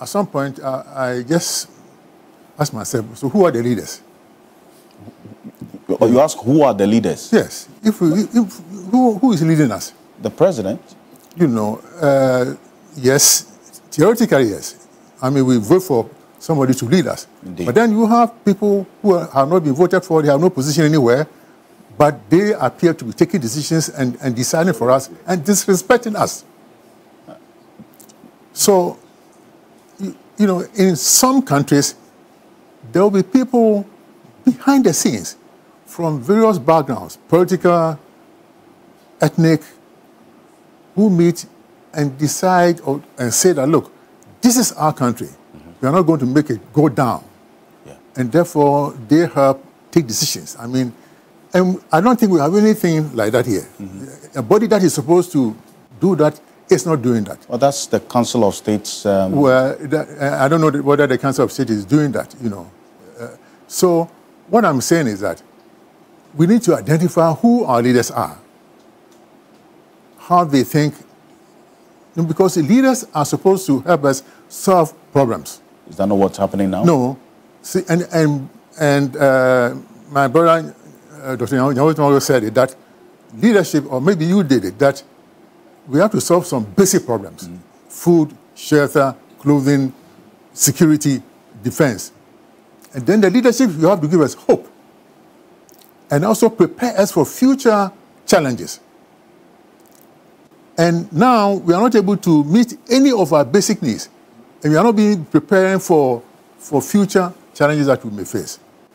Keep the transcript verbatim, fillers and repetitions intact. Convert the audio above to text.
at some point, uh, I just asked myself, so who are the leaders? You ask, who are the leaders? Yes. If, we, if who, who is leading us? The president. You know, uh, yes, theoretically, yes. I mean, we vote for somebody to lead us. Indeed. But then you have people who are, have not been voted for, they have no position anywhere, but they appear to be taking decisions and, and deciding for us and disrespecting us. So, you, you know, in some countries, there will be people behind the scenes from various backgrounds, political, ethnic, who meet and decide or, and say that, look, this is our country. Mm-hmm. We are not going to make it go down. Yeah. And therefore, they help take decisions. I mean, and I don't think we have anything like that here. Mm-hmm. A body that is supposed to do that is not doing that. Well, that's the Council of States. Um... Well, that, I don't know whether the Council of States is doing that, you know. Uh, so what I'm saying is that we need to identify who our leaders are, how they think, because the leaders are supposed to help us solve problems. Is that not what's happening now? No. See, and and, and uh, my brother, uh, Doctor Nyawo, said it, that leadership, or maybe you did it, that we have to solve some basic problems. Mm. Food, shelter, clothing, security, defense. And then the leadership, you have to give us hope and also prepare us for future challenges. And now we are not able to meet any of our basic needs, and we are not being preparing for, for future challenges that we may face.